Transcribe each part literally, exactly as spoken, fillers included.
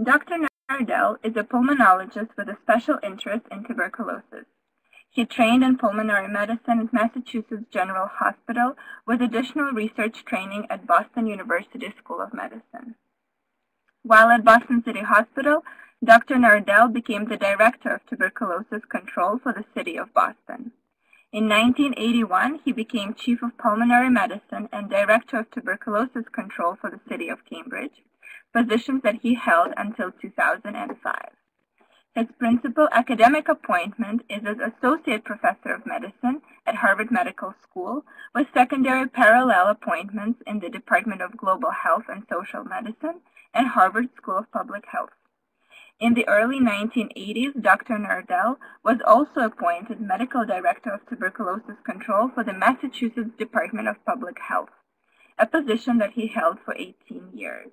Doctor Nardell is a pulmonologist with a special interest in tuberculosis. He trained in pulmonary medicine at Massachusetts General Hospital with additional research training at Boston University School of Medicine. While at Boston City Hospital, Doctor Nardell became the director of tuberculosis control for the city of Boston. In nineteen eighty-one, he became chief of pulmonary medicine and director of tuberculosis control for the city of Cambridge, positions that he held until two thousand five. His principal academic appointment is as Associate Professor of Medicine at Harvard Medical School, with secondary parallel appointments in the Department of Global Health and Social Medicine and Harvard School of Public Health. In the early nineteen eighties, Doctor Nardell was also appointed Medical Director of Tuberculosis Control for the Massachusetts Department of Public Health, a position that he held for eighteen years.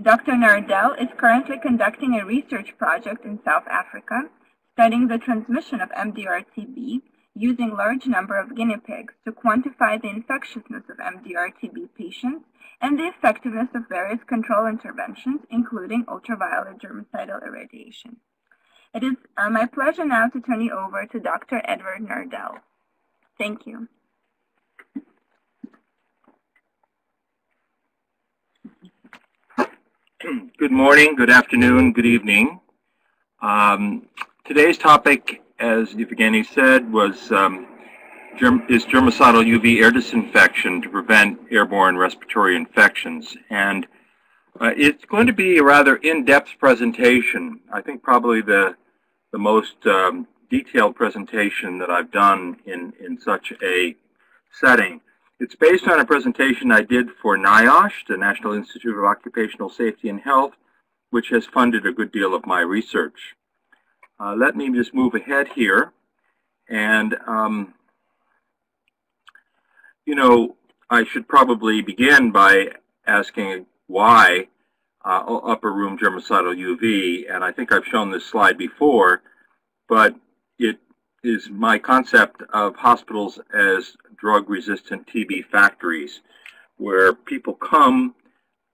Doctor Nardell is currently conducting a research project in South Africa, studying the transmission of M D R T B using a large number of guinea pigs to quantify the infectiousness of M D R T B patients and the effectiveness of various control interventions, including ultraviolet germicidal irradiation. It is uh, my pleasure now to turn you over to Doctor Edward Nardell. Thank you. Good morning, good afternoon, good evening. Um, today's topic, as Evgeny said, was um, germ is germicidal U V air disinfection to prevent airborne respiratory infections. And uh, it's going to be a rather in-depth presentation. I think probably the, the most um, detailed presentation that I've done in, in such a setting. It's based on a presentation I did for NIOSH, the National Institute of Occupational Safety and Health, which has funded a good deal of my research. Uh, let me just move ahead here. And, um, you know, I should probably begin by asking why uh, upper room germicidal U V, and I think I've shown this slide before, but it is my concept of hospitals as drug-resistant T B factories, where people come,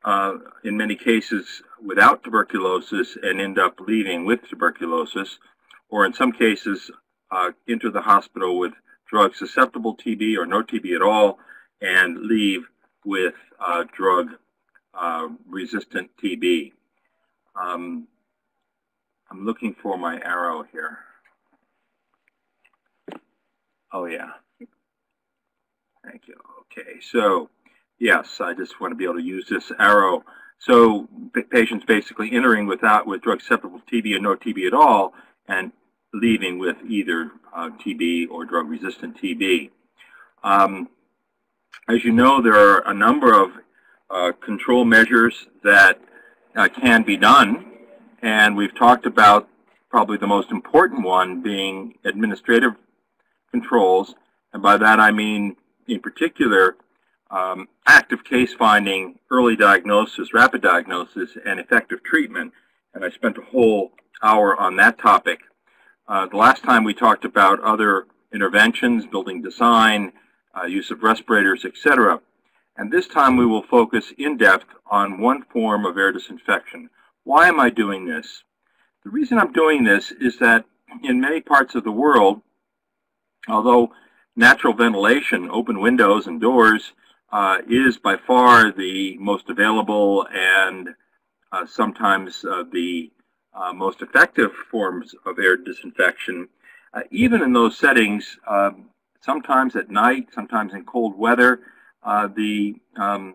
uh, in many cases, without tuberculosis and end up leaving with tuberculosis, or in some cases, uh, enter the hospital with drug-susceptible T B or no T B at all, and leave with uh, drug-resistant uh, T B. Um, I'm looking for my arrow here. Oh, yeah. Thank you. Okay. So, yes, I just want to be able to use this arrow. So, patients basically entering without with drug-susceptible T B or no T B at all and leaving with either uh, T B or drug-resistant T B. Um, as you know, there are a number of uh, control measures that uh, can be done, and we've talked about probably the most important one being administrative controls, and by that I mean, in particular, um, active case finding, early diagnosis, rapid diagnosis, and effective treatment. And I spent a whole hour on that topic. Uh, the last time we talked about other interventions, building design, uh, use of respirators, et cetera. And this time we will focus in depth on one form of air disinfection. Why am I doing this? The reason I'm doing this is that in many parts of the world, although natural ventilation, open windows and doors, uh, is by far the most available and uh, sometimes uh, the uh, most effective forms of air disinfection, uh, even in those settings, uh, sometimes at night, sometimes in cold weather, uh, the um,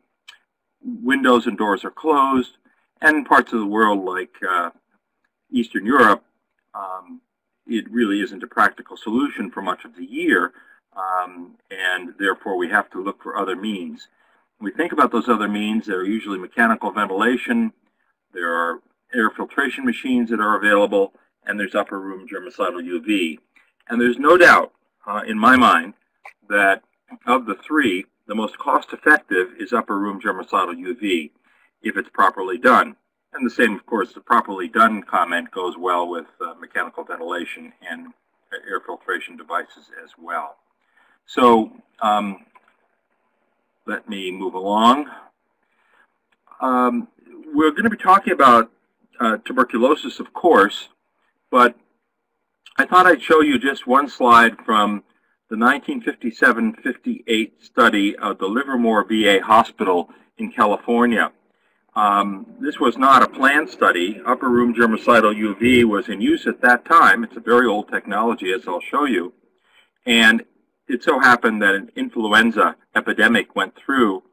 windows and doors are closed. And in parts of the world like uh, Eastern Europe, um, it really isn't a practical solution for much of the year, um, and therefore we have to look for other means. When we think about those other means, they're usually mechanical ventilation, there are air filtration machines that are available, and there's upper room germicidal U V. And there's no doubt, uh, in my mind, that of the three, the most cost-effective is upper room germicidal U V, if it's properly done. And the same, of course, the properly done comment goes well with uh, mechanical ventilation and air filtration devices as well. So um, let me move along. Um, we're going to be talking about uh, tuberculosis, of course, but I thought I'd show you just one slide from the nineteen fifty-seven fifty-eight study of the Livermore V A Hospital in California. Um, this was not a planned study. Upper room germicidal U V was in use at that time. It's a very old technology, as I'll show you. And it so happened that an influenza epidemic went through.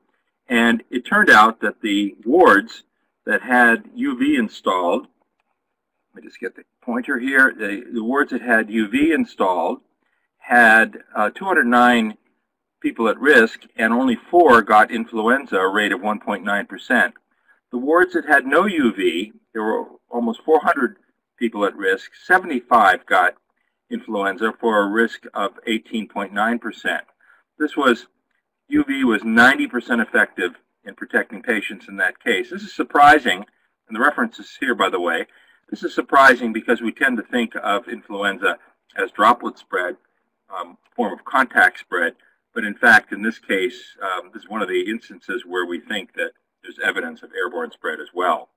And it turned out that the wards that had U V installed, let me just get the pointer here, the, the wards that had U V installed had uh, two hundred nine people at risk, and only four got influenza, a rate of one point nine percent. The wards that had no U V, there were almost four hundred people at risk, seventy-five got influenza for a risk of eighteen point nine percent. This was, U V was ninety percent effective in protecting patients in that case. This is surprising, and the reference is here, by the way. This is surprising because we tend to think of influenza as droplet spread, um, form of contact spread, but in fact, in this case, um, this is one of the instances where we think that there's evidence of airborne spread as well.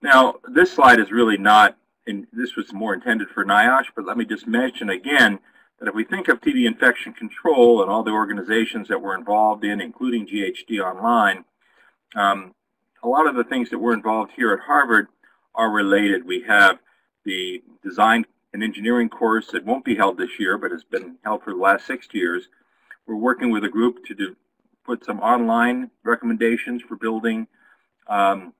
Now, this slide is really not, in, this was more intended for NIOSH, but let me just mention again that if we think of T B infection control and all the organizations that we're involved in, including G H D Online, um, a lot of the things that we're involved here at Harvard are related. We have the design and engineering course that won't be held this year, but has been held for the last six years. We're working with a group to do, put some online recommendations for building um,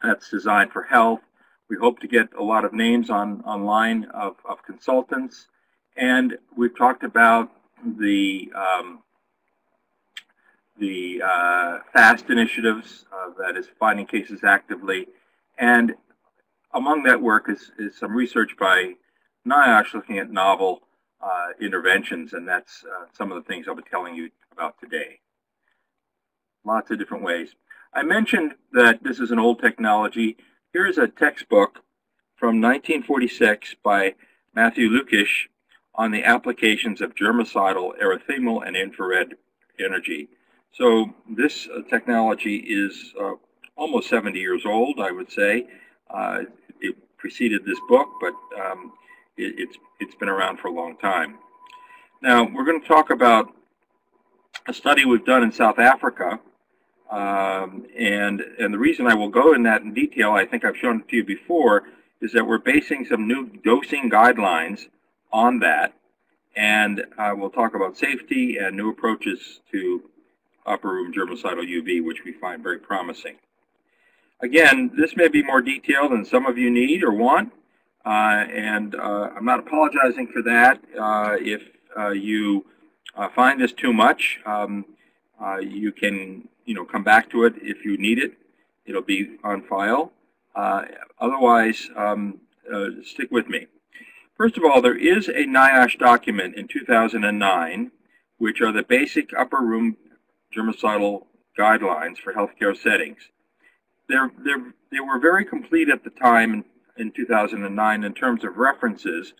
that's designed for health. We hope to get a lot of names on online of, of consultants. And we've talked about the, um, the uh, FAST initiatives, uh, that is finding cases actively. And among that work is, is some research by NIOSH looking at novel uh, interventions, and that's uh, some of the things I'll be telling you about today. Lots of different ways. I mentioned that this is an old technology. Here's a textbook from nineteen forty-six by Matthew Lukash on the applications of germicidal, erythemal, and infrared energy. So this technology is uh, almost seventy years old, I would say. Uh, it preceded this book, but um, it, it's, it's been around for a long time. Now, we're going to talk about a study we've done in South Africa. Um, and, and the reason I will go in that in detail, I think I've shown it to you before, is that we're basing some new dosing guidelines on that. And uh, we'll talk about safety and new approaches to upper room germicidal U V, which we find very promising. Again, this may be more detailed than some of you need or want. Uh, and uh, I'm not apologizing for that. Uh, if uh, you uh, find this too much, um, uh, you can you know, come back to it if you need it. It'll be on file. Uh, otherwise, um, uh, stick with me. First of all, there is a NIOSH document in two thousand nine, which are the basic upper room germicidal guidelines for healthcare settings. They're, they're, they were very complete at the time in, in two thousand nine in terms of references,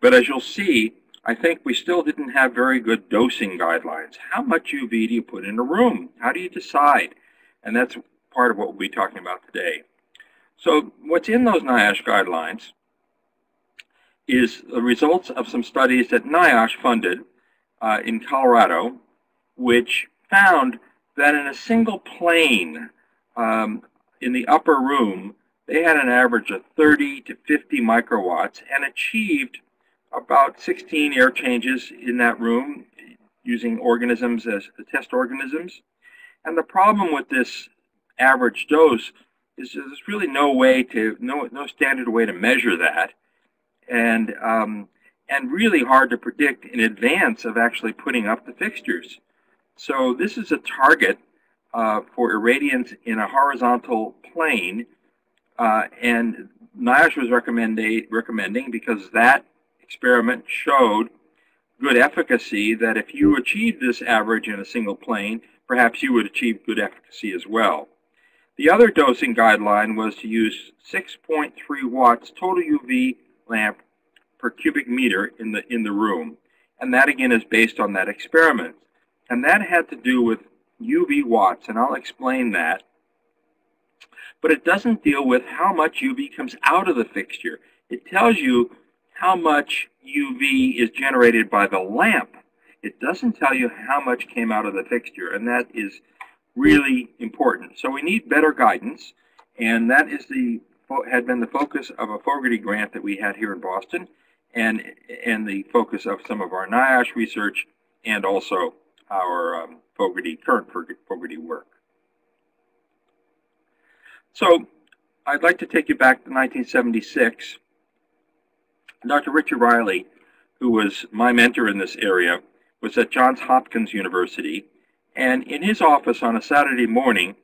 but as you'll see, I think we still didn't have very good dosing guidelines. How much U V do you put in a room? How do you decide? And that's part of what we'll be talking about today. So what's in those NIOSH guidelines is the results of some studies that NIOSH funded uh, in Colorado, which found that in a single plane um, in the upper room, they had an average of thirty to fifty microwatts and achieved about sixteen air changes in that room using organisms as test organisms. And the problem with this average dose is there's really no way to, no, no standard way to measure that, and, um, and really hard to predict in advance of actually putting up the fixtures. So this is a target uh, for irradiance in a horizontal plane, uh, and NIOSH was recommending, because that experiment showed good efficacy, that if you achieve this average in a single plane, perhaps you would achieve good efficacy as well. The other dosing guideline was to use six point three watts total U V lamp per cubic meter in the, in the room. And that again is based on that experiment. And that had to do with U V watts, and I'll explain that. but it doesn't deal with how much U V comes out of the fixture. It tells you how much U V is generated by the lamp. It doesn't tell you how much came out of the fixture, and that is really important. So we need better guidance, and that is the had been the focus of a Fogarty grant that we had here in Boston, and and the focus of some of our NIOSH research and also our um, Fogarty current Fogarty work. So I'd like to take you back to nineteen seventy-six. Doctor Richard Riley, who was my mentor in this area, was at Johns Hopkins University, and in his office on a Saturday morning,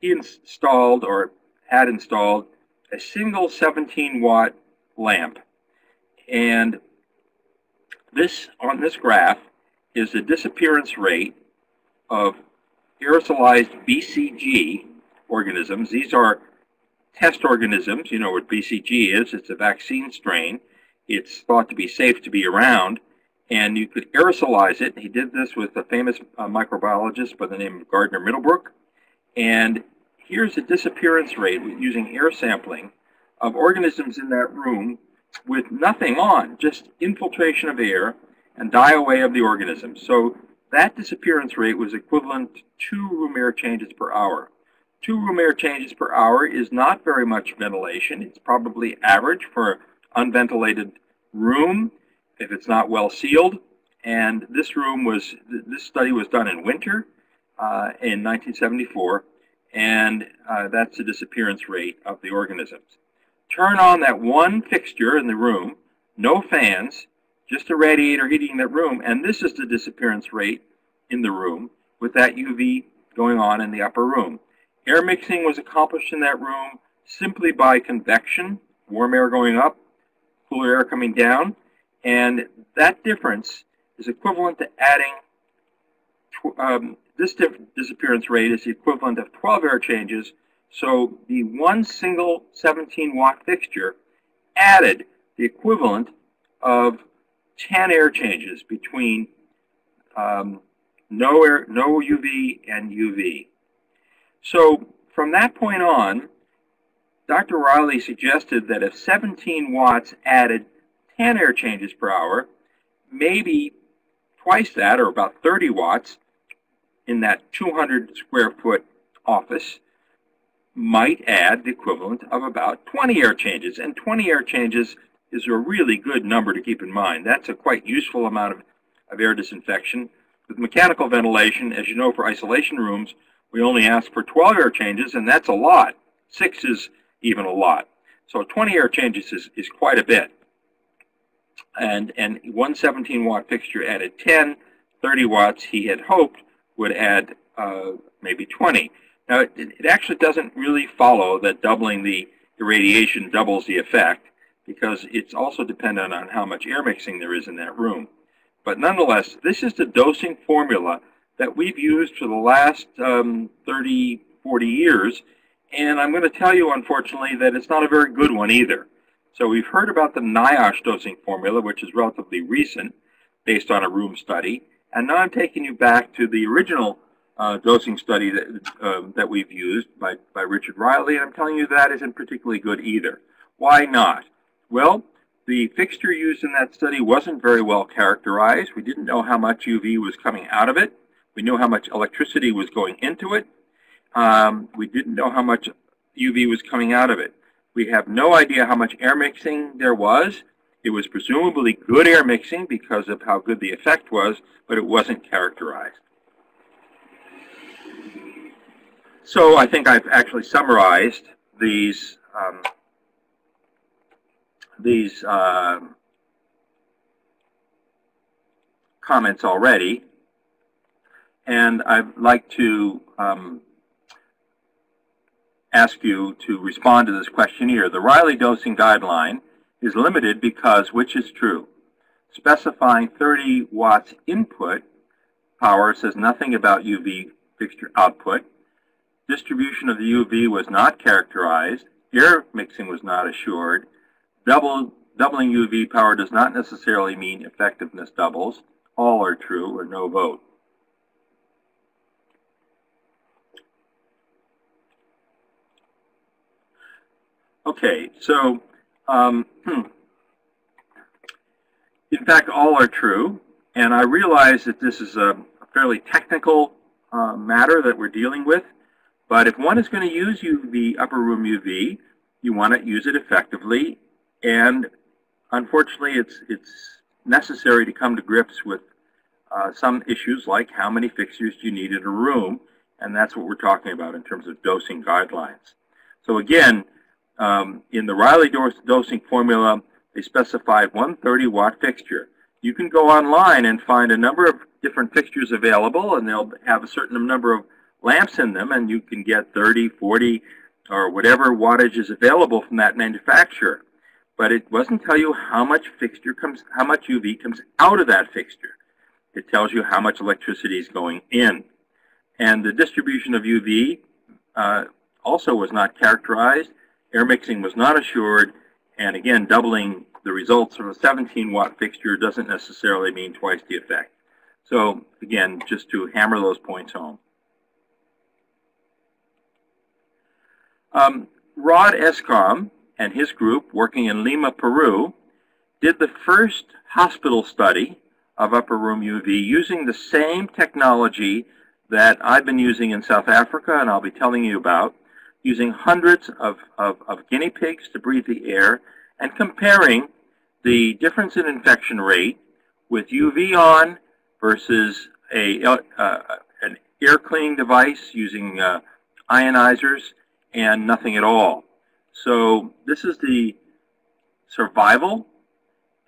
he installed or had installed a single seventeen watt lamp. And this, on this graph, is the disappearance rate of aerosolized B C G organisms. These are test organisms. You know what B C G is. It's a vaccine strain. It's thought to be safe to be around, and you could aerosolize it. He did this with a famous uh, microbiologist by the name of Gardner Middlebrook. And here's the disappearance rate using air sampling of organisms in that room with nothing on, just infiltration of air and die away of the organisms. So that disappearance rate was equivalent to two room air changes per hour. Two room air changes per hour is not very much ventilation. It's probably average for an unventilated room if it's not well sealed. And this room was, this study was done in winter uh, in nineteen seventy-four. And uh, that's the disappearance rate of the organisms. Turn on that one fixture in the room, no fans, just a radiator heating that room, and this is the disappearance rate in the room with that U V going on in the upper room. Air mixing was accomplished in that room simply by convection, warm air going up, cooler air coming down, and that difference is equivalent to adding um, this disappearance rate is the equivalent of twelve air changes, so the one single seventeen watt fixture added the equivalent of ten air changes between um, no air, no U V and U V. So from that point on, Doctor Riley suggested that if seventeen watts added ten air changes per hour, maybe twice that, or about thirty watts, in that two hundred square foot office might add the equivalent of about twenty air changes. And twenty air changes is a really good number to keep in mind. That's a quite useful amount of, of air disinfection. With mechanical ventilation, as you know, for isolation rooms, we only ask for twelve air changes, and that's a lot. Six is even a lot. So twenty air changes is, is quite a bit. And, and one seventeen watt fixture added ten, thirty watts he had hoped would add uh, maybe twenty. Now, it, it actually doesn't really follow that doubling the irradiation doubles the effect, because it's also dependent on how much air mixing there is in that room. But nonetheless, this is the dosing formula that we've used for the last um, thirty, forty years, and I'm going to tell you, unfortunately, that it's not a very good one either. So we've heard about the NIOSH dosing formula, which is relatively recent, based on a room study. And now I'm taking you back to the original uh, dosing study that, uh, that we've used by, by Richard Riley, and I'm telling you that isn't particularly good either. Why not? Well, the fixture used in that study wasn't very well characterized. We didn't know how much U V was coming out of it. We knew how much electricity was going into it. Um, we didn't know how much U V was coming out of it. We have no idea how much air mixing there was. It was presumably good air mixing because of how good the effect was, but it wasn't characterized. So I think I've actually summarized these um, these uh, comments already, and I'd like to um, ask you to respond to this questionnaire. The Riley dosing guideline is limited because, which is true, specifying thirty watts input power says nothing about U V fixture output. Distribution of the U V was not characterized. Air mixing was not assured. Double, doubling U V power does not necessarily mean effectiveness doubles. All are true or no vote. Okay, so um, hmm. in fact, all are true, and I realize that this is a fairly technical uh, matter that we're dealing with, but if one is going to use U V, upper room U V, you want to use it effectively, and unfortunately, it's it's necessary to come to grips with uh, some issues like how many fixtures do you need in a room, and that's what we're talking about in terms of dosing guidelines. So again, um, in the Riley dos dosing formula, they specify one thirty watt fixture. You can go online and find a number of different fixtures available, and they'll have a certain number of lamps in them, and you can get thirty, forty, or whatever wattage is available from that manufacturer. But it doesn't tell you how much fixture comes, how much U V comes out of that fixture. It tells you how much electricity is going in. And the distribution of U V uh, also was not characterized. Air mixing was not assured. And again, doubling the results of a seventeen watt fixture doesn't necessarily mean twice the effect. So again, just to hammer those points home. Um, Rod Escombe and his group, working in Lima, Peru, did the first hospital study of upper room U V using the same technology that I've been using in South Africa and I'll be telling you about, using hundreds of, of, of guinea pigs to breathe the air and comparing the difference in infection rate with U V on versus a, uh, an air cleaning device using uh, ionizers and nothing at all. So this is the survival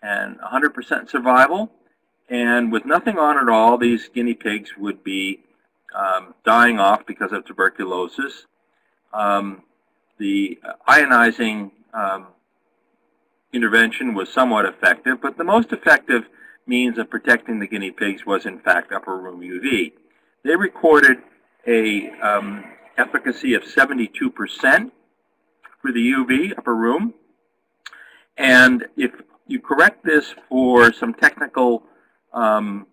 and one hundred percent survival, and with nothing on at all, these guinea pigs would be um, dying off because of tuberculosis. Um, the ionizing um, intervention was somewhat effective, but the most effective means of protecting the guinea pigs was in fact upper room U V. They recorded a um, efficacy of seventy-two percent for the U V upper room, and if you correct this for some technical um,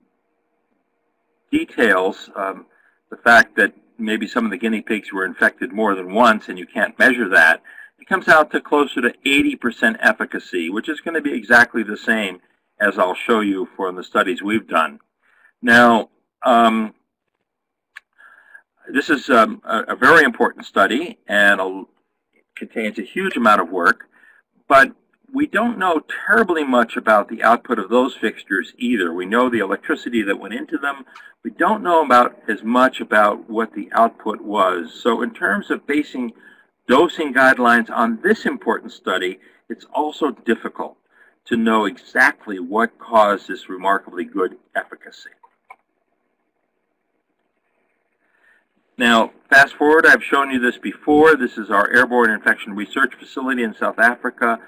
details, um, the fact that maybe some of the guinea pigs were infected more than once and you can't measure that, it comes out to closer to eighty percent efficacy, which is going to be exactly the same as I'll show you for the studies we've done. Now, um, this is um, a, a very important study, and a, contains a huge amount of work, but we don't know terribly much about the output of those fixtures either. We know the electricity that went into them. We don't know about as much about what the output was. So in terms of basing dosing guidelines on this important study, it's also difficult to know exactly what caused this remarkably good efficacy. Now, fast forward, I've shown you this before. This is our Airborne Infection Research Facility in South Africa,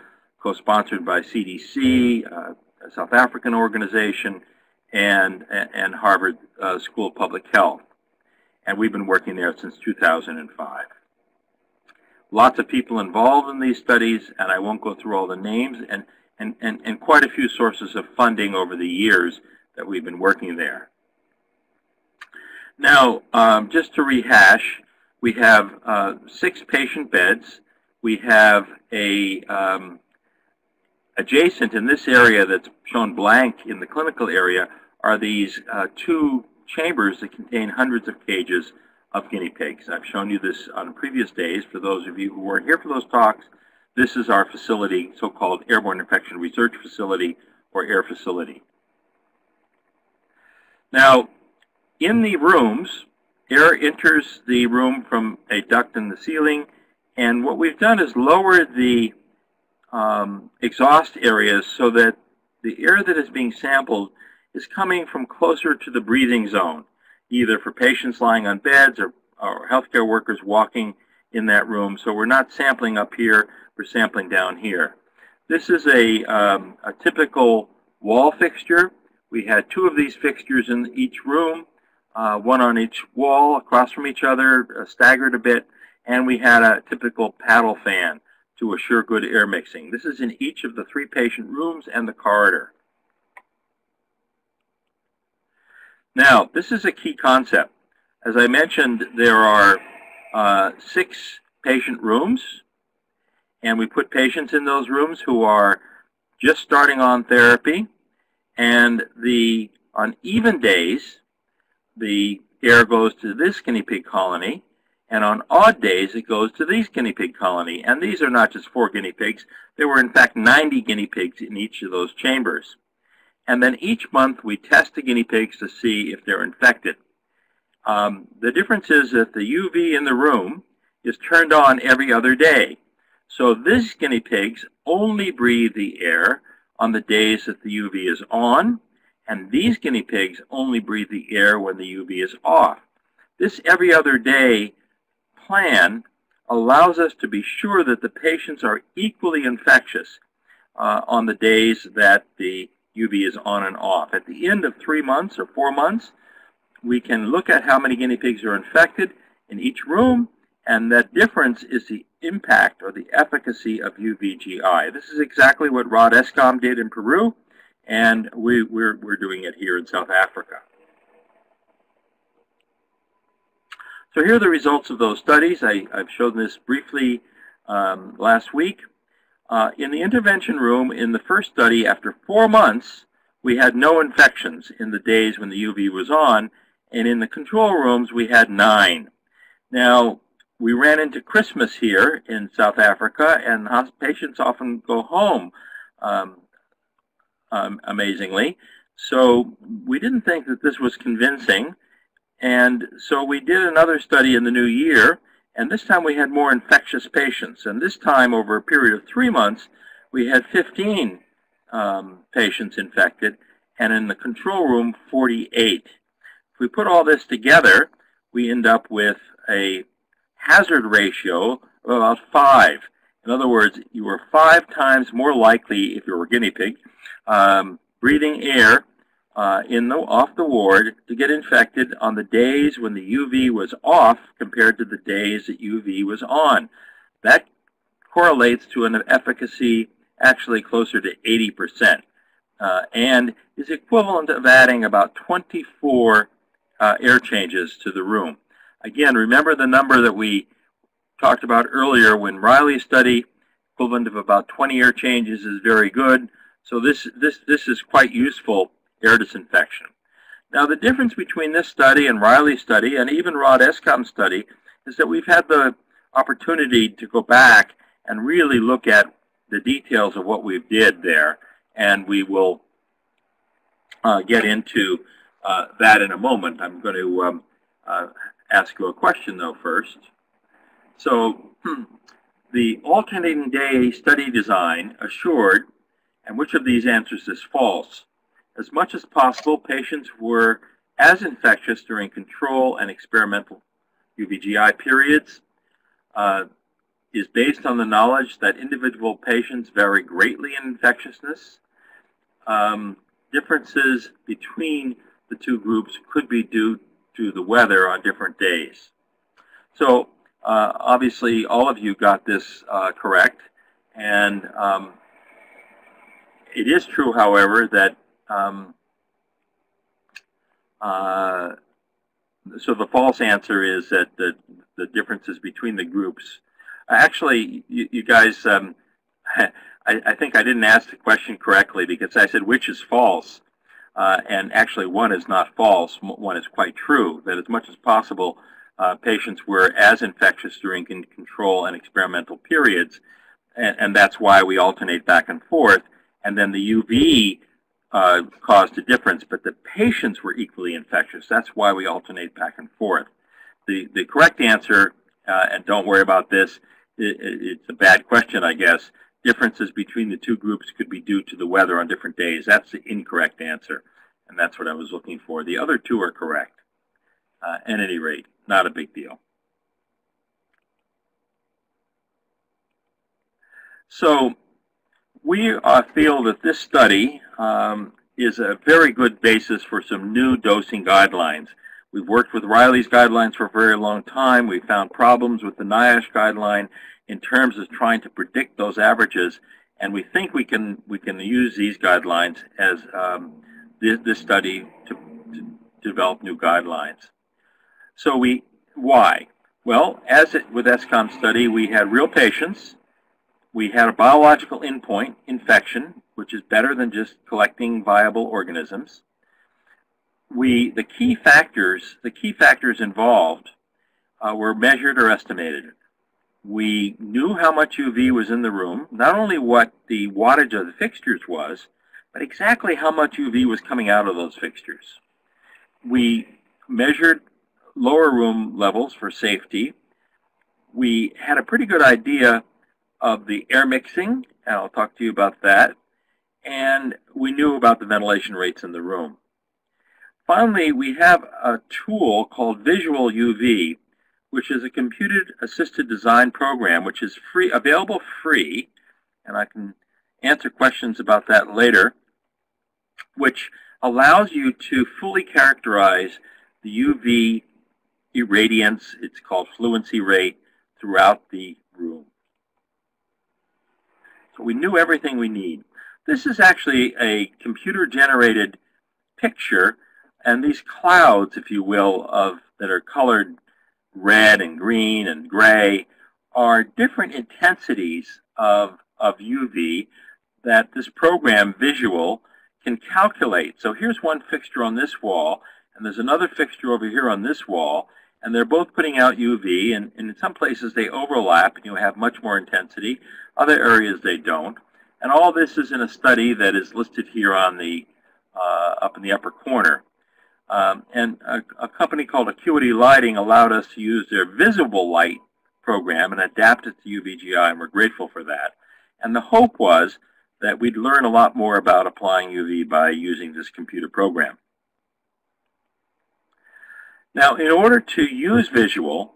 co-sponsored by C D C, uh, a South African organization, and, and Harvard uh, School of Public Health. And we've been working there since two thousand five. Lots of people involved in these studies, and I won't go through all the names, and, and, and, and quite a few sources of funding over the years that we've been working there. Now, um, just to rehash, we have uh, six patient beds. We have a um, adjacent in this area that's shown blank in the clinical area are these uh, two chambers that contain hundreds of cages of guinea pigs. I've shown you this on previous days. For those of you who weren't here for those talks, this is our facility, so-called Airborne Infection Research Facility, or AIR Facility. Now, in the rooms, air enters the room from a duct in the ceiling, and what we've done is lowered the um, exhaust areas so that the air that is being sampled is coming from closer to the breathing zone, either for patients lying on beds or, or healthcare workers walking in that room. So we're not sampling up here, we're sampling down here. This is a, um, a typical wall fixture. We had two of these fixtures in each room, uh, one on each wall, across from each other, uh, staggered a bit. And we had a typical paddle fan to assure good air mixing. This is in each of the three patient rooms and the corridor. Now, this is a key concept. As I mentioned, there are uh, six patient rooms, and we put patients in those rooms who are just starting on therapy, and the on even days, the air goes to this guinea pig colony, and on odd days, it goes to these guinea pig colony. And these are not just four guinea pigs. There were, in fact, ninety guinea pigs in each of those chambers. And then each month, we test the guinea pigs to see if they're infected. Um, the difference is that the U V in the room is turned on every other day. So these guinea pigs only breathe the air on the days that the U V is on, and these guinea pigs only breathe the air when the U V is off. This every other day plan allows us to be sure that the patients are equally infectious uh, on the days that the U V is on and off. At the end of three months or four months, we can look at how many guinea pigs are infected in each room, and that difference is the impact or the efficacy of U V G I. This is exactly what Rod Escombe did in Peru, and we, we're, we're doing it here in South Africa. So here are the results of those studies. I, I've shown this briefly um, last week. Uh, in the intervention room, in the first study, after four months, we had no infections in the days when the U V was on, and in the control rooms, we had nine. Now, we ran into Christmas here in South Africa, and patients often go home, um, um, amazingly. So we didn't think that this was convincing, and so we did another study in the new year, and this time we had more infectious patients. And this time, over a period of three months, we had fifteen um, patients infected, and in the control room, forty-eight. If we put all this together, we end up with a hazard ratio of about five. In other words, you were five times more likely, if you were a guinea pig, um, breathing air uh, in the, off the ward to get infected on the days when the U V was off compared to the days that U V was on. That correlates to an efficacy actually closer to eighty percent uh, and is equivalent of adding about twenty-four uh, air changes to the room. Again, remember the number that we talked about earlier when Riley's study, equivalent of about twenty air changes is very good. So this, this, this is quite useful air disinfection. Now, the difference between this study and Riley's study and even Rod Escombe's study is that we've had the opportunity to go back and really look at the details of what we did there. And we will uh, get into uh, that in a moment. I'm going to um, uh, ask you a question, though, first. So the alternating day study design assured, and which of these answers is false? As much as possible, patients were as infectious during control and experimental U V G I periods, uh, is based on the knowledge that individual patients vary greatly in infectiousness. Um, differences between the two groups could be due to the weather on different days. So uh, obviously all of you got this uh, correct, and um, it is true, however, that um, uh, so the false answer is that the, the differences between the groups. Actually, you, you guys, um, I, I think I didn't ask the question correctly because I said which is false. Uh, and actually, one is not false. One is quite true, that as much as possible, uh, patients were as infectious during control and experimental periods. And, and that's why we alternate back and forth. And then the U V uh, caused a difference, but the patients were equally infectious. That's why we alternate back and forth. The, the correct answer, uh, and don't worry about this, it, it's a bad question, I guess. Differences between the two groups could be due to the weather on different days. That's the incorrect answer, and that's what I was looking for. The other two are correct. Uh, at any rate, not a big deal. So we uh, feel that this study um, is a very good basis for some new dosing guidelines. We've worked with Riley's guidelines for a very long time. We found problems with the NIOSH guideline in terms of trying to predict those averages, and we think we can we can use these guidelines as um, this, this study to, to develop new guidelines. So we why? Well, as it, with Escombe's study, we had real patients we had a biological endpoint, infection, which is better than just collecting viable organisms. We, the key factors, the key factors involved uh, were measured or estimated. We knew how much U V was in the room, not only what the wattage of the fixtures was, but exactly how much U V was coming out of those fixtures. We measured lower room levels for safety. We had a pretty good idea of the air mixing, and I'll talk to you about that. And we knew about the ventilation rates in the room. Finally, we have a tool called Visual U V, which is a computer-assisted design program, which is free, available free, and I can answer questions about that later, which allows you to fully characterize the U V irradiance, it's called fluency rate, throughout the room. So we knew everything we need. This is actually a computer-generated picture, and these clouds, if you will, of that are colored red and green and gray are different intensities of, of U V that this program, Visual, can calculate. So here's one fixture on this wall, and there's another fixture over here on this wall, and they're both putting out U V, and, and in some places they overlap, and you have much more intensity. Other areas they don't. And all this is in a study that is listed here on the, uh, up in the upper corner. Um, and a, a company called Acuity Lighting allowed us to use their visible light program and adapt it to U V G I, and we're grateful for that. And the hope was that we'd learn a lot more about applying U V by using this computer program. Now, in order to use Visual,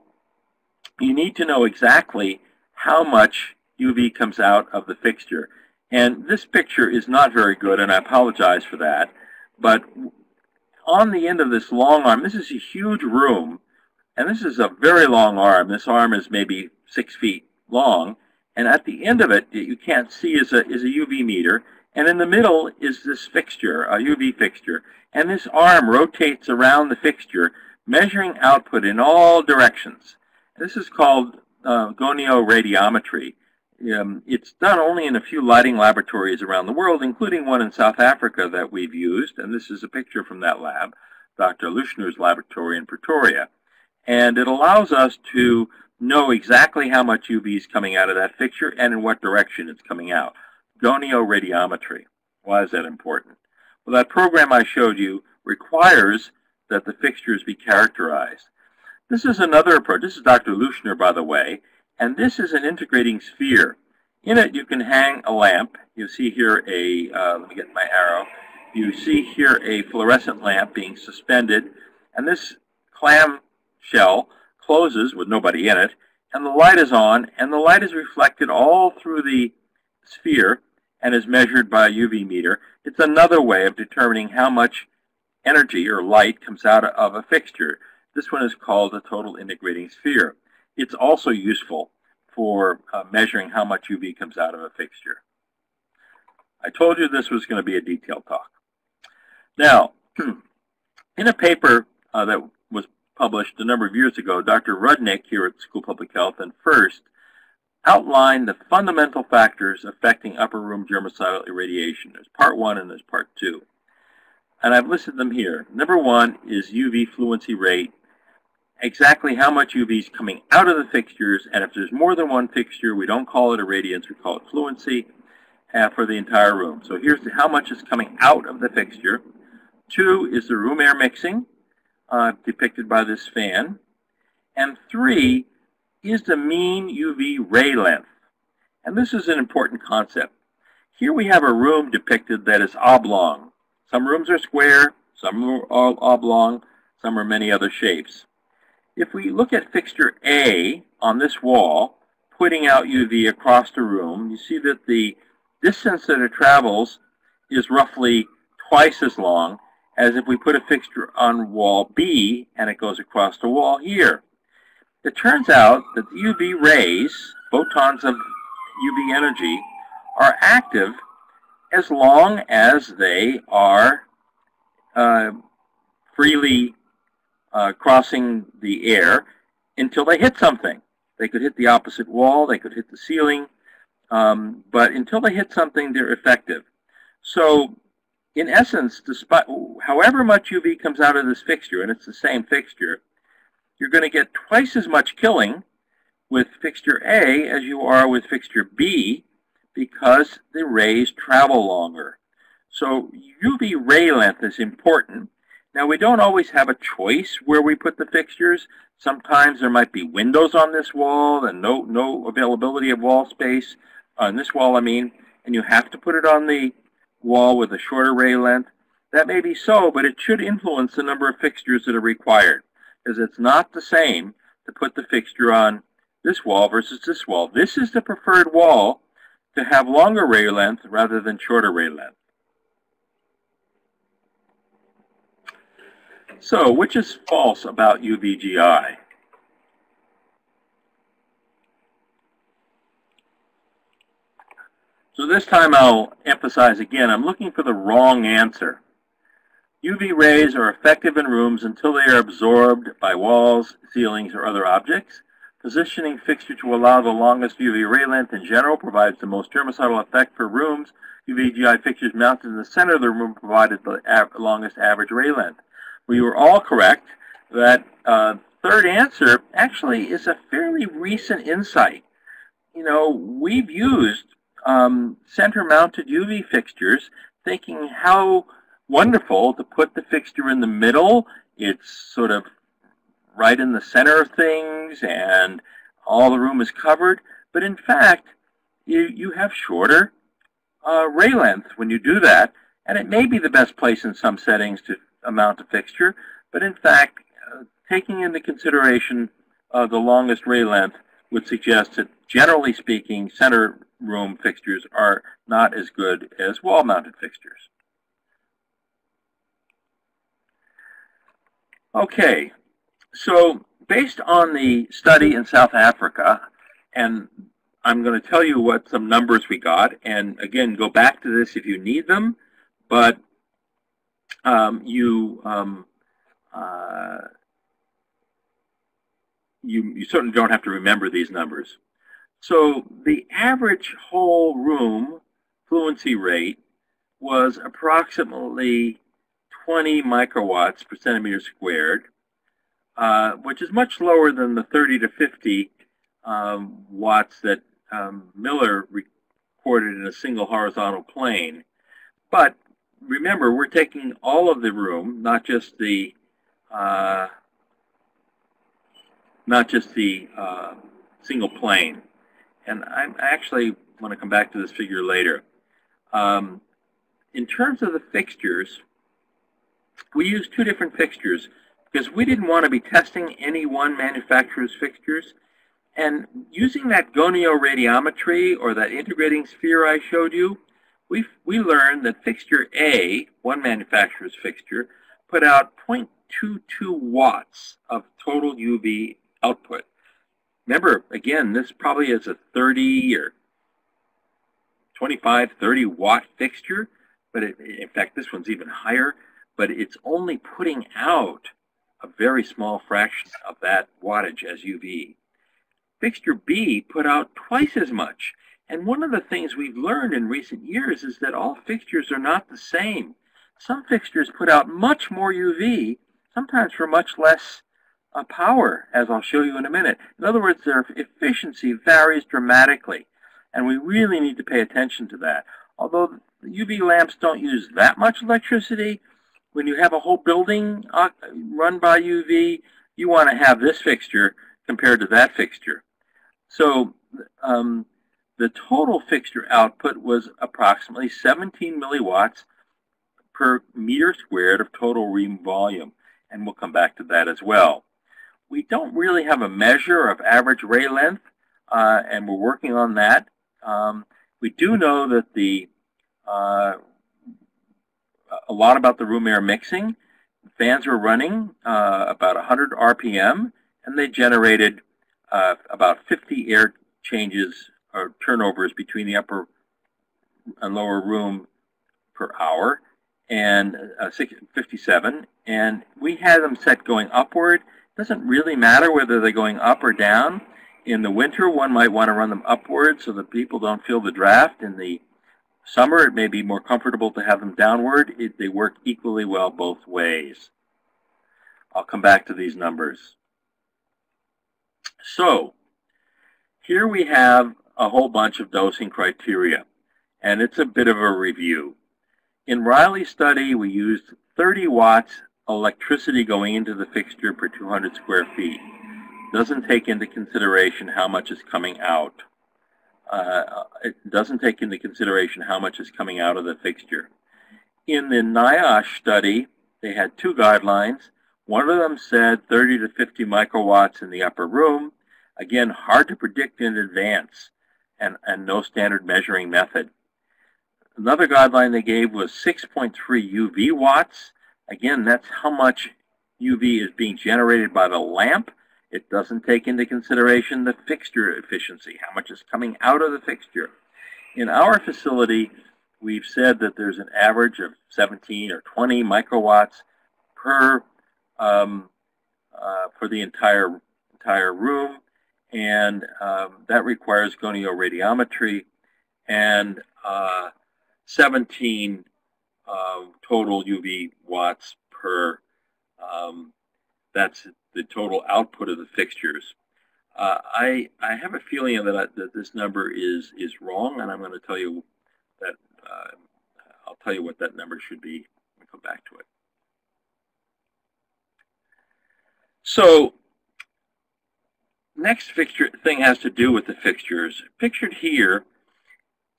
you need to know exactly how much U V comes out of the fixture. And this picture is not very good, and I apologize for that, but on the end of this long arm, this is a huge room, and this is a very long arm. This arm is maybe six feet long, and at the end of it, you can't see, is a, is a U V meter, and in the middle is this fixture, a U V fixture, and this arm rotates around the fixture, measuring output in all directions. This is called uh, gonioradiometry. Um, it's done only in a few lighting laboratories around the world, including one in South Africa that we've used. And this is a picture from that lab, Doctor Leuchner's laboratory in Pretoria. And it allows us to know exactly how much U V is coming out of that fixture and in what direction it's coming out. Gonioradiometry. Why is that important? Well, that program I showed you requires that the fixtures be characterized. This is another approach. This is Doctor Leuchner, by the way. And this is an integrating sphere. In it, you can hang a lamp. You see here a, uh, let me get my arrow. You see here a fluorescent lamp being suspended. And this clam shell closes with nobody in it. And the light is on. And the light is reflected all through the sphere and is measured by a U V meter. It's another way of determining how much energy or light comes out of a fixture. This one is called a total integrating sphere. It's also useful for uh, measuring how much U V comes out of a fixture. I told you this was going to be a detailed talk. Now, in a paper uh, that was published a number of years ago, Doctor Rudnick here at the School of Public Health and FIRST outlined the fundamental factors affecting upper room germicidal irradiation. There's part one and there's part two. And I've listed them here. Number one is U V fluency rate. Exactly how much U V is coming out of the fixtures, and if there's more than one fixture, we don't call it irradiance, we call it fluency uh, for the entire room. So here's the, how much is coming out of the fixture. Two is the room air mixing, uh, depicted by this fan. And three is the mean U V ray length. And this is an important concept. Here we have a room depicted that is oblong. Some rooms are square, some are all oblong, some are many other shapes. If we look at fixture A on this wall, putting out U V across the room, you see that the distance that it travels is roughly twice as long as if we put a fixture on wall B and it goes across the wall here. It turns out that the U V rays, photons of U V energy, are active as long as they are uh, freely Uh, crossing the air until they hit something. They could hit the opposite wall, they could hit the ceiling, Um, but until they hit something, they're effective. So in essence, despite however much U V comes out of this fixture, and it's the same fixture, you're going to get twice as much killing with fixture A as you are with fixture B, because the rays travel longer. So U V ray length is important. Now, we don't always have a choice where we put the fixtures. Sometimes there might be windows on this wall and no, no availability of wall space on this wall, I mean, and you have to put it on the wall with a shorter ray length. That may be so, but it should influence the number of fixtures that are required, because it's not the same to put the fixture on this wall versus this wall. This is the preferred wall to have longer ray length rather than shorter ray length. So, which is false about U V G I? So this time I'll emphasize again, I'm looking for the wrong answer. U V rays are effective in rooms until they are absorbed by walls, ceilings, or other objects. Positioning fixture to allow the longest U V ray length in general provides the most germicidal effect for rooms. U V G I fixtures mounted in the center of the room provided the av longest average ray length. We were all correct. That uh, third answer actually is a fairly recent insight. You know, we've used um, center-mounted U V fixtures thinking how wonderful to put the fixture in the middle. It's sort of right in the center of things and all the room is covered. But in fact, you, you have shorter uh, ray length when you do that. And it may be the best place in some settings to amount of fixture, but in fact, uh, taking into consideration uh, the longest ray length would suggest that, generally speaking, center room fixtures are not as good as wall-mounted fixtures. Okay, so based on the study in South Africa, and I'm going to tell you what some numbers we got, and again, go back to this if you need them, but Um, you, um, uh, you you certainly don't have to remember these numbers. So the average whole room fluency rate was approximately twenty microwatts per centimeter squared, uh, which is much lower than the thirty to fifty um, watts that um, Miller recorded in a single horizontal plane. But remember, we're taking all of the room, not just the uh, not just the uh, single plane. And I actually want to come back to this figure later. Um, in terms of the fixtures, we used two different fixtures because we didn't want to be testing any one manufacturer's fixtures. And using that gonioradiometry or that integrating sphere I showed you, We we learned that fixture A, one manufacturer's fixture, put out zero point two two watts of total U V output. Remember, again, this probably is a thirty or twenty-five, thirty watt fixture, but it, in fact, this one's even higher. But it's only putting out a very small fraction of that wattage as U V. Fixture B put out twice as much. And one of the things we've learned in recent years is that all fixtures are not the same. Some fixtures put out much more U V, sometimes for much less uh, power, as I'll show you in a minute. In other words, their efficiency varies dramatically, and we really need to pay attention to that. Although U V lamps don't use that much electricity, when you have a whole building run by U V, you want to have this fixture compared to that fixture. So, um, the total fixture output was approximately seventeen milliwatts per meter squared of total room volume, and we'll come back to that as well. We don't really have a measure of average ray length, uh, and we're working on that. Um, we do know that the uh, a lot about the room air mixing. Fans were running uh, about one hundred R P M, and they generated uh, about fifty air changes or turnovers between the upper and lower room per hour, and uh, fifty-seven. And we had them set going upward. It doesn't really matter whether they're going up or down. In the winter, one might want to run them upward so that people don't feel the draft. In the summer, it may be more comfortable to have them downward. It, they work equally well both ways. I'll come back to these numbers. So here we have a whole bunch of dosing criteria, and it's a bit of a review. In Riley's study, we used thirty watts electricity going into the fixture per two hundred square feet. Doesn't take into consideration how much is coming out. Uh, it doesn't take into consideration how much is coming out of the fixture. In the NIOSH study, they had two guidelines. One of them said thirty to fifty microwatts in the upper room. Again, hard to predict in advance, and, and no standard measuring method. Another guideline they gave was six point three U V watts. Again, that's how much U V is being generated by the lamp. It doesn't take into consideration the fixture efficiency, how much is coming out of the fixture. In our facility, we've said that there's an average of seventeen or twenty microwatts per um, uh, for the entire entire room, and um, that requires gonioradiometry, and uh, seventeen uh, total U V watts per. Um, that's the total output of the fixtures. Uh, I, I have a feeling that, I, that this number is, is wrong, and I'm going to tell you that uh, I'll tell you what that number should be. We'll come back to it. So next fixture thing has to do with the fixtures. Pictured here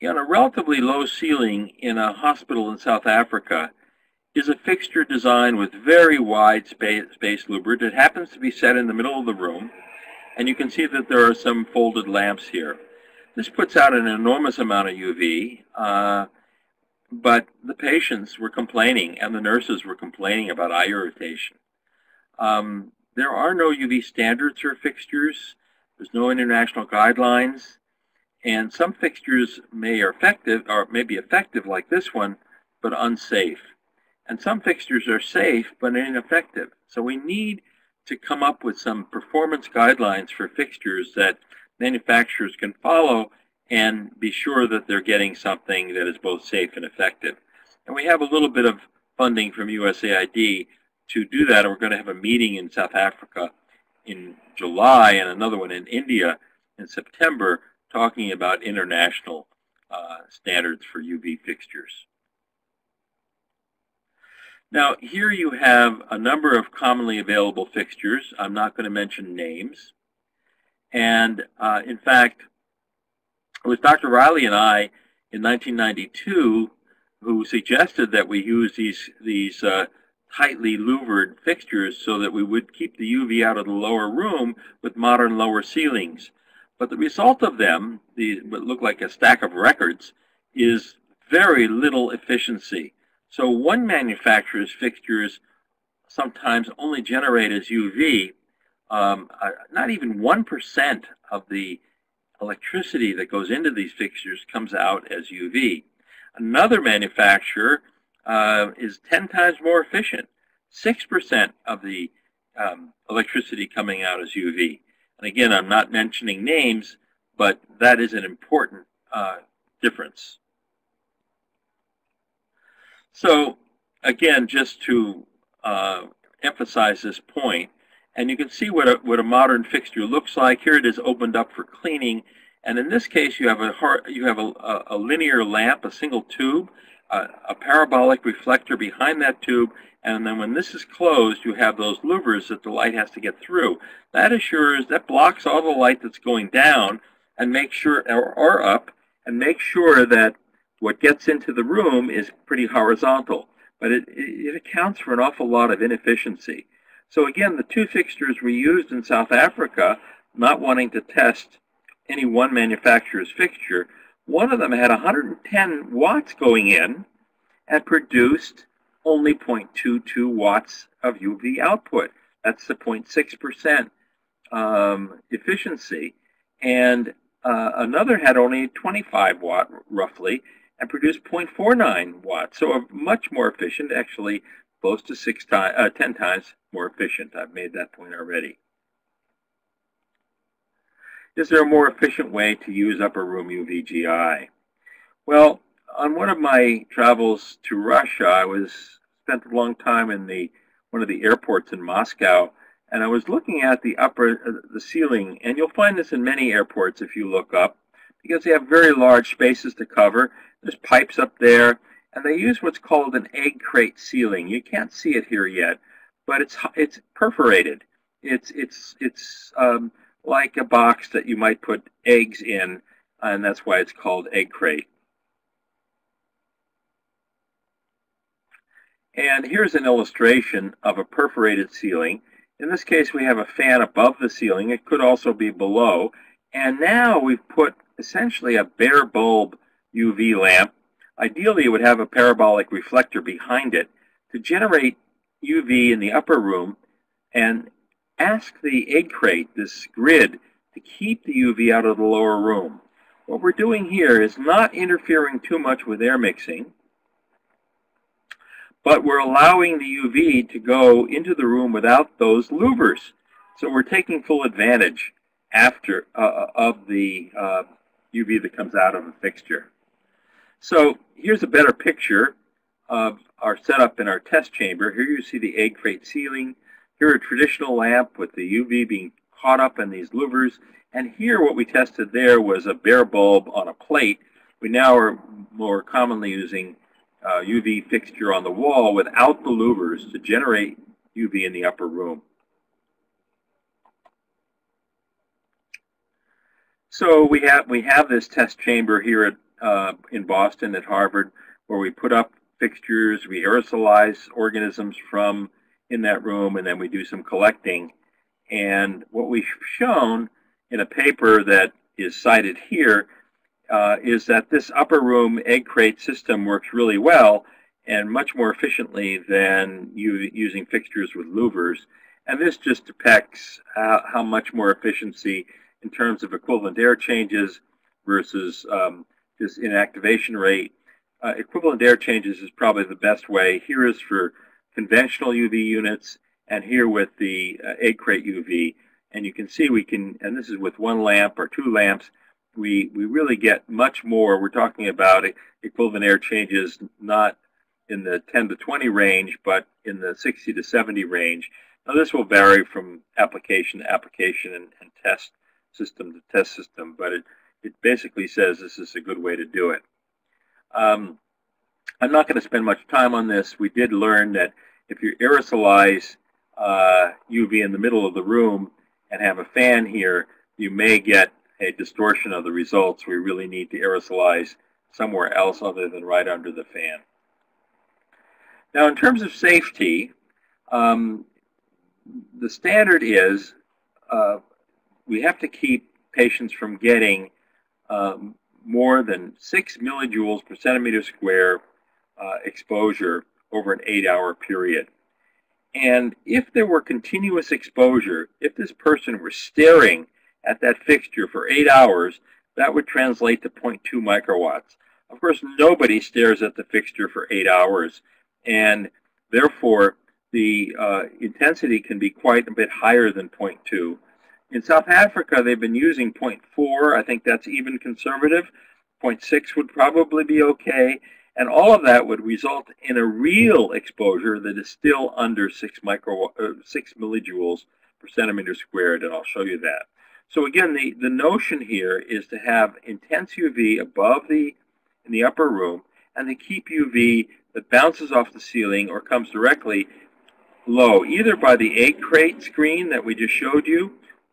on a relatively low ceiling in a hospital in South Africa is a fixture designed with very wide space, space louvers. It happens to be set in the middle of the room, and you can see that there are some folded lamps here. This puts out an enormous amount of U V, uh, but the patients were complaining, and the nurses were complaining about eye irritation. Um, there are no U V standards for fixtures. There's no international guidelines, and some fixtures may are effective, or may be effective like this one, but unsafe. And some fixtures are safe but ineffective. So we need to come up with some performance guidelines for fixtures that manufacturers can follow and be sure that they're getting something that is both safe and effective. And we have a little bit of funding from U S A I D to do that. And we're going to have a meeting in South Africa in July and another one in India in September talking about international uh, standards for U V fixtures. Now, here you have a number of commonly available fixtures. I'm not going to mention names. And uh, in fact, it was Doctor Riley and I in nineteen ninety-two who suggested that we use these, these uh, tightly louvered fixtures so that we would keep the U V out of the lower room with modern lower ceilings. But the result of them, the, what look like a stack of records, is very little efficiency. So one manufacturer's fixtures sometimes only generate as U V um, uh, not even one percent of the electricity that goes into these fixtures comes out as U V. Another manufacturer uh, is ten times more efficient, six percent of the um, electricity coming out as U V. And again, I'm not mentioning names, but that is an important uh, difference. So again, just to uh, emphasize this point, and you can see what a, what a modern fixture looks like. Here it is opened up for cleaning, and in this case, you have a hard, you have a, a linear lamp, a single tube, uh, a parabolic reflector behind that tube, and then when this is closed, you have those louvers that the light has to get through. That assures that blocks all the light that's going down and make sure or, or up, and make sure that what gets into the room is pretty horizontal, but it, it accounts for an awful lot of inefficiency. So again, the two fixtures we used in South Africa, not wanting to test any one manufacturer's fixture, one of them had one hundred ten watts going in and produced only zero point two two watts of U V output. That's the zero point six percent um, efficiency. And uh, another had only twenty-five watt, roughly, and produced zero point four nine watts, so much more efficient, actually close to six times, uh, ten times more efficient. I've made that point already. Is there a more efficient way to use upper room U V G I? Well, on one of my travels to Russia, I was spent a long time in the one of the airports in Moscow, and I was looking at the upper uh, the ceiling, and you'll find this in many airports if you look up, because they have very large spaces to cover. There's pipes up there, and they use what's called an egg crate ceiling. You can't see it here yet, but it's it's perforated. It's it's it's um, like a box that you might put eggs in, and that's why it's called egg crate. And here's an illustration of a perforated ceiling. In this case, we have a fan above the ceiling. It could also be below. And now we've put essentially a bare bulb U V lamp. Ideally, it would have a parabolic reflector behind it to generate U V in the upper room and ask the egg crate, this grid, to keep the U V out of the lower room. What we're doing here is not interfering too much with air mixing, but we're allowing the U V to go into the room without those louvers. So we're taking full advantage after uh, of the uh, U V that comes out of the fixture. So here's a better picture of our setup in our test chamber. Here you see the egg crate ceiling. Here a traditional lamp with the U V being caught up in these louvers. And here what we tested there was a bare bulb on a plate. We now are more commonly using Uh, U V fixture on the wall without the louvers to generate U V in the upper room. So we have we have this test chamber here at uh, in Boston at Harvard, where we put up fixtures, we aerosolize organisms from in that room, and then we do some collecting. And what we've shown in a paper that is cited here Uh, is that this upper room egg crate system works really well and much more efficiently than you using fixtures with louvers. And this just depicts uh, how much more efficiency in terms of equivalent air changes versus um, this inactivation rate. Uh, equivalent air changes is probably the best way. Here is for conventional U V units, and here with the uh, egg crate U V. And you can see we can, and this is with one lamp or two lamps, We, we really get much more. We're talking about equivalent air changes not in the ten to twenty range, but in the sixty to seventy range. Now, this will vary from application to application and, and test system to test system, but it, it basically says this is a good way to do it. Um, I'm not going to spend much time on this. We did learn that if you aerosolize uh, U V in the middle of the room and have a fan here, you may get a distortion of the results. We really need to aerosolize somewhere else other than right under the fan. Now, in terms of safety, um, the standard is uh, we have to keep patients from getting um, more than six millijoules per centimeter square uh, exposure over an eight hour period. And if there were continuous exposure, if this person were staring at that fixture for eight hours, that would translate to zero point two microwatts. Of course, nobody stares at the fixture for eight hours, and therefore the uh, intensity can be quite a bit higher than zero point two. In South Africa, they've been using zero point four. I think that's even conservative. zero point six would probably be okay, and all of that would result in a real exposure that is still under six micro, uh, six millijoules per centimeter squared, and I'll show you that. So again, the, the notion here is to have intense U V above the, in the upper room, and to keep U V that bounces off the ceiling or comes directly low, either by the egg crate screen that we just showed you,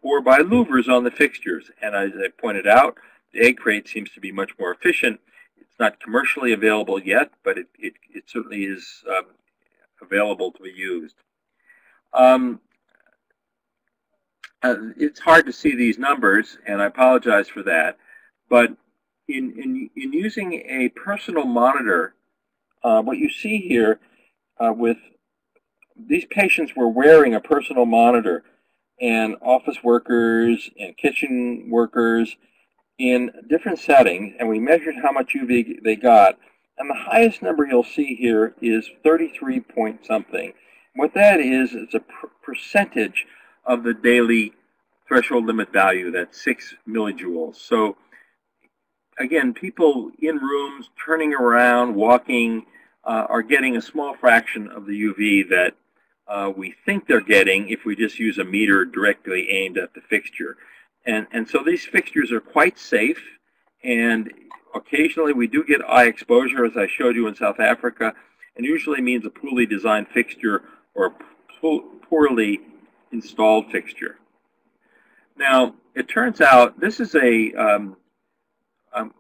or by louvers on the fixtures. And as I pointed out, the egg crate seems to be much more efficient. It's not commercially available yet, but it, it, it certainly is um, available to be used. Um, Uh, it's hard to see these numbers, and I apologize for that, but in, in, in using a personal monitor, uh, what you see here uh, with these patients were wearing a personal monitor, and office workers and kitchen workers in different settings, and we measured how much U V they got, and the highest number you'll see here is thirty-three point something. What that is, is a pr- percentage of the daily threshold limit value, that's six millijoules. So again, people in rooms, turning around, walking, uh, are getting a small fraction of the U V that uh, we think they're getting if we just use a meter directly aimed at the fixture. And, and so these fixtures are quite safe, and occasionally we do get eye exposure, as I showed you in South Africa, and usually means a poorly designed fixture or a po poorly installed fixture. Now, it turns out this is a, um, I'm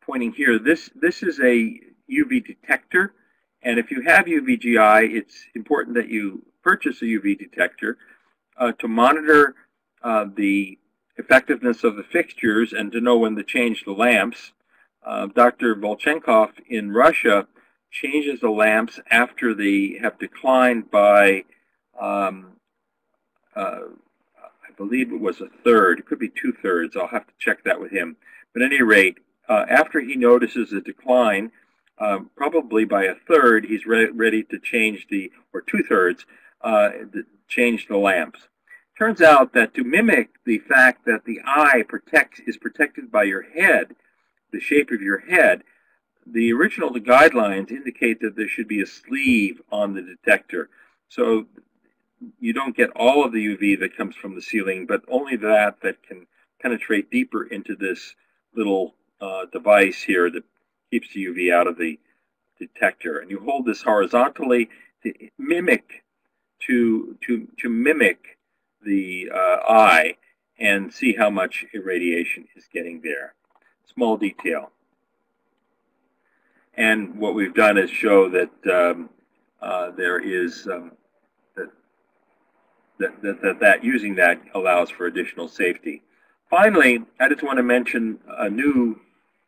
pointing here, this, this is a U V detector, and if you have U V G I, it's important that you purchase a U V detector uh, to monitor uh, the effectiveness of the fixtures and to know when to change the lamps. Uh, Doctor Volchenkov in Russia changes the lamps after they have declined by, um, uh, I believe it was a third. It could be two-thirds. I'll have to check that with him. But at any rate, uh, after he notices a decline, um, probably by a third, he's re ready to change the, or two-thirds, uh, change the lamps. Turns out that to mimic the fact that the eye protects is protected by your head, the shape of your head, the original the guidelines indicate that there should be a sleeve on the detector. So you don't get all of the U V that comes from the ceiling, but only that that can penetrate deeper into this little uh, device here that keeps the U V out of the detector. And you hold this horizontally to mimic, to, to, to mimic the uh, eye and see how much irradiation is getting there. Small detail. And what we've done is show that um, uh, there is um, that, that, that, that that using that allows for additional safety. Finally, I just want to mention a new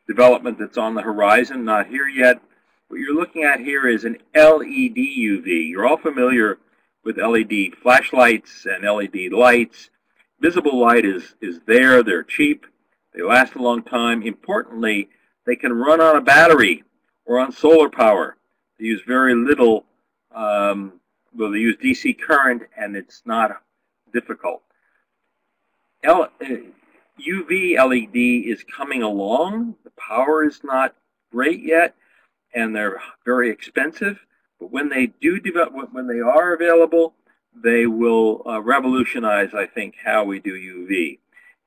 development that's on the horizon, not here yet. What you're looking at here is an L E D U V. You're all familiar with L E D flashlights and L E D lights. Visible light is, is there. They're cheap. They last a long time. Importantly, they can run on a battery or on solar power. They use very little, um, well, they use D C current, and it's not difficult. U V L E D is coming along. The power is not great yet, and they're very expensive. But when they do develop, when they are available, they will uh, revolutionize, I think, how we do U V.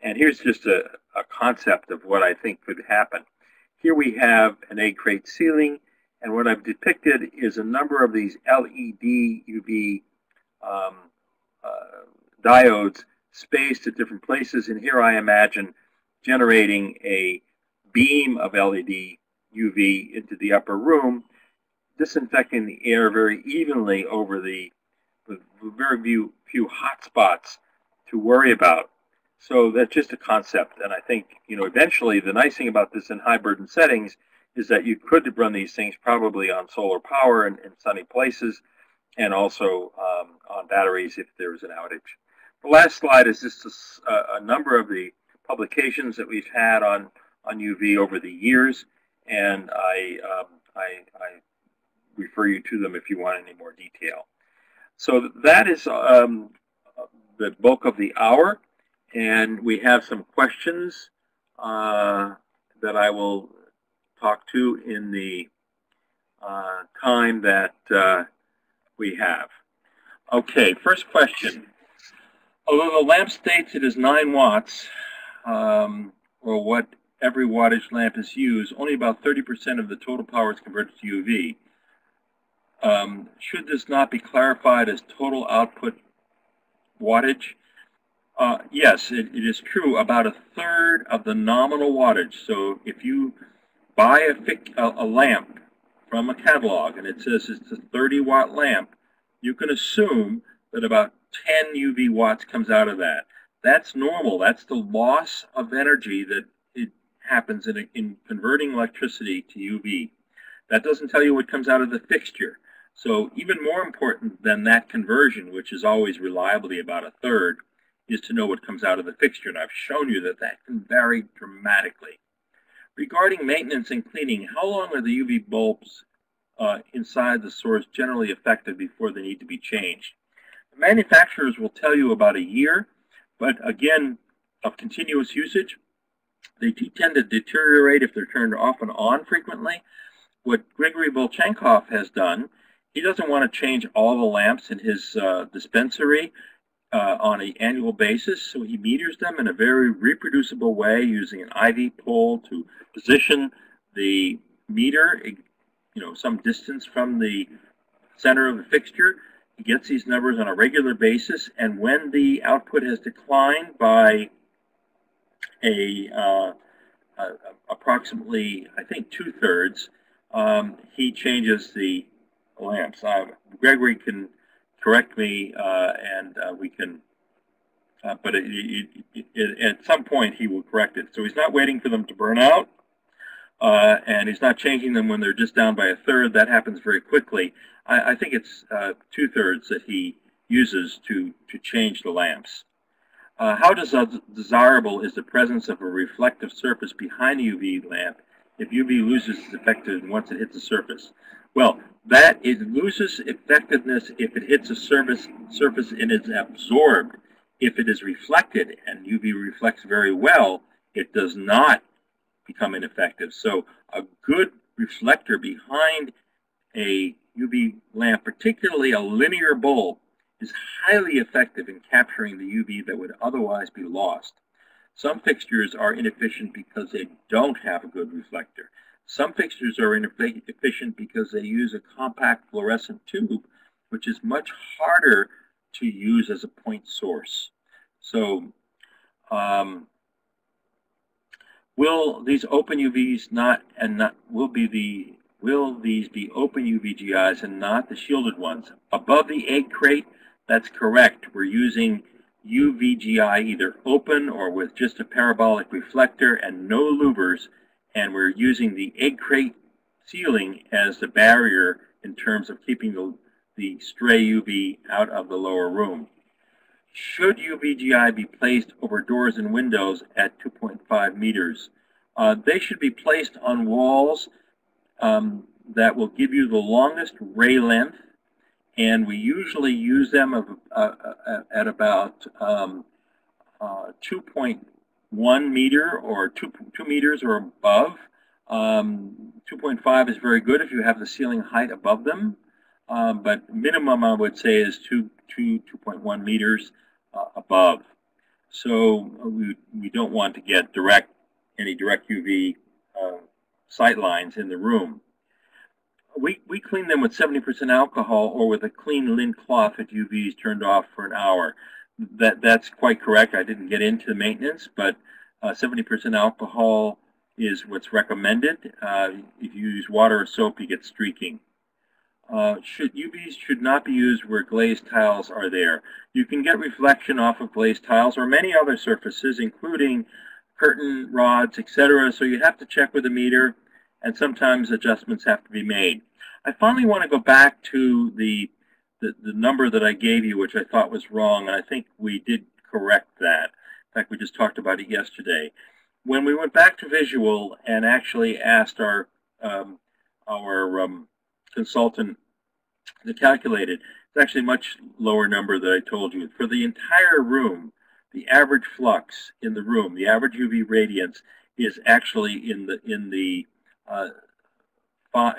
And here's just a, a concept of what I think could happen. Here we have an egg crate ceiling, and what I've depicted is a number of these L E D U V um, uh, diodes spaced at different places. And here I imagine generating a beam of L E D U V into the upper room, disinfecting the air very evenly over the with very few, few hot spots to worry about. So that's just a concept, and I think, you know, eventually the nice thing about this in high burden settings is that you could run these things probably on solar power in, in sunny places, and also um, on batteries if there is an outage. The last slide is just a, a number of the publications that we've had on, on U V over the years, and I, um, I, I refer you to them if you want any more detail. So that is um, the bulk of the hour. And we have some questions uh, that I will talk to in the uh, time that uh, we have. Okay, first question. Although the lamp states it is nine watts, um, or what every wattage lamp is used, only about thirty percent of the total power is converted to U V. Um, should this not be clarified as total output wattage? Uh, yes, it, it is true. About a third of the nominal wattage. So if you buy a, a, a lamp from a catalog and it says it's a thirty watt lamp, you can assume that about ten U V watts comes out of that. That's normal. That's the loss of energy that it happens in, in converting electricity to U V. That doesn't tell you what comes out of the fixture. So even more important than that conversion, which is always reliably about a third, is to know what comes out of the fixture, and I've shown you that that can vary dramatically. Regarding maintenance and cleaning, how long are the U V bulbs uh, inside the source generally effective before they need to be changed? The manufacturers will tell you about a year, But again, of continuous usage, they do tend to deteriorate if they're turned off and on frequently. What Gregory Volchenkov has done, he doesn't want to change all the lamps in his uh, dispensary uh, on an annual basis, so he meters them in a very reproducible way using an I V pole to position the meter, you know, some distance from the center of the fixture. He gets these numbers on a regular basis, and when the output has declined by a uh, uh, approximately, I think, two-thirds, um, he changes the lamps. Uh, Gregory can correct me, uh, and uh, we can, uh, but it, it, it, it, at some point he will correct it. So he's not waiting for them to burn out, uh, and he's not changing them when they're just down by a third. That happens very quickly. I, I think it's uh, two-thirds that he uses to, to change the lamps. Uh, how desirable is the presence of a reflective surface behind the U V lamp if U V loses its effectiveness once it hits the surface? Well, that it loses effectiveness if it hits a surface, surface and is absorbed. If it is reflected, and U V reflects very well, it does not become ineffective. So a good reflector behind a U V lamp, particularly a linear bulb, is highly effective in capturing the U V that would otherwise be lost. Some fixtures are inefficient because they don't have a good reflector. Some fixtures are inefficient because they use a compact fluorescent tube, which is much harder to use as a point source. So, um, will these open U Vs not and not will be the will these be open U V G Is and not the shielded ones above the egg crate? That's correct. We're using U V G I either open or with just a parabolic reflector and no louvers, and we're using the egg crate ceiling as the barrier in terms of keeping the, the stray U V out of the lower room. Should U V G I be placed over doors and windows at two point five meters? Uh, they should be placed on walls um, that will give you the longest ray length, and we usually use them of, uh, at about um, uh, two point one meter or two, two meters or above. Um, two point five is very good if you have the ceiling height above them, um, but minimum I would say is two, two, two point one meters uh, above. So we, we don't want to get direct any direct U V uh, sight lines in the room. We, we clean them with seventy percent alcohol or with a clean lint cloth if U V is turned off for an hour. That, that's quite correct. I didn't get into the maintenance, but seventy percent uh, alcohol is what's recommended. Uh, if you use water or soap, you get streaking. Uh, should U Vs should not be used where glazed tiles are there. You can get reflection off of glazed tiles or many other surfaces, including curtain rods, et cetera. So you have to check with the meter, and sometimes adjustments have to be made. I finally want to go back to the, the, the number that I gave you, which I thought was wrong, and I think we did correct that. In fact, we just talked about it yesterday. When we went back to Visual and actually asked our, um, our um, consultant to calculate it, it's actually a much lower number that I told you. For the entire room, the average flux in the room, the average U V radiance is actually in the, in the Uh,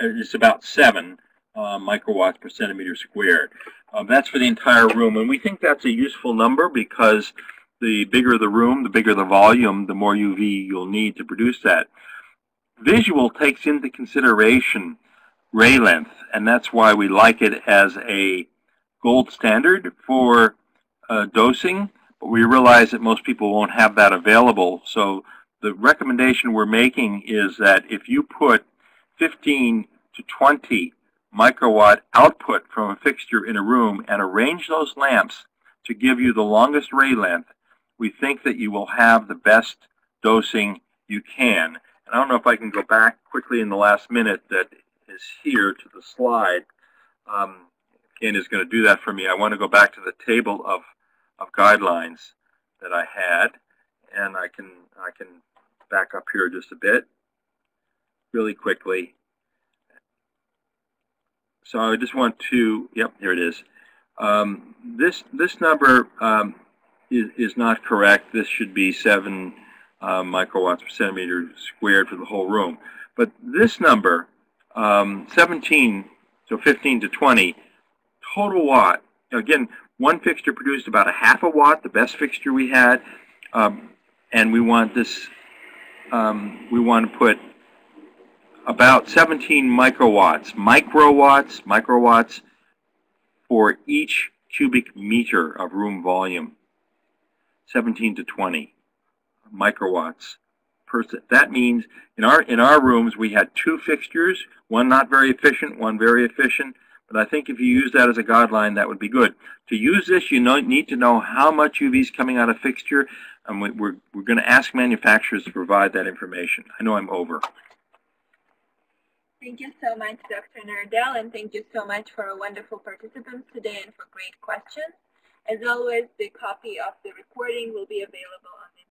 it's about seven uh, microwatts per centimeter squared. Um, that's for the entire room, and we think that's a useful number because the bigger the room, the bigger the volume, the more U V you'll need to produce that. Visual takes into consideration ray length, and that's why we like it as a gold standard for uh, dosing, but we realize that most people won't have that available. So the recommendation we're making is that if you put fifteen to twenty microwatt output from a fixture in a room and arrange those lamps to give you the longest ray length, we think that you will have the best dosing you can. And I don't know if I can go back quickly in the last minute that is here to the slide. Um, Ken is going to do that for me. I want to go back to the table of, of guidelines that I had, and I can, I can back up here just a bit, really quickly. So I just want to, yep, here it is. Um, this this number um, is, is not correct. This should be seven uh, microwatts per centimeter squared for the whole room. But this number, um, seventeen, so fifteen to twenty, total watt. Again, one fixture produced about a half a watt, the best fixture we had. Um, and we want this, um, we want to put about seventeen microwatts, microwatts, microwatts for each cubic meter of room volume, seventeen to twenty microwatts per. That means in our, in our rooms we had two fixtures, one not very efficient, one very efficient. But I think if you use that as a guideline, that would be good. To use this, you know, need to know how much U V is coming out of fixture, and we, we're, we're going to ask manufacturers to provide that information. I know I'm over. Thank you so much, Doctor Nardell, and thank you so much for our wonderful participants today and for great questions. As always, the copy of the recording will be available on the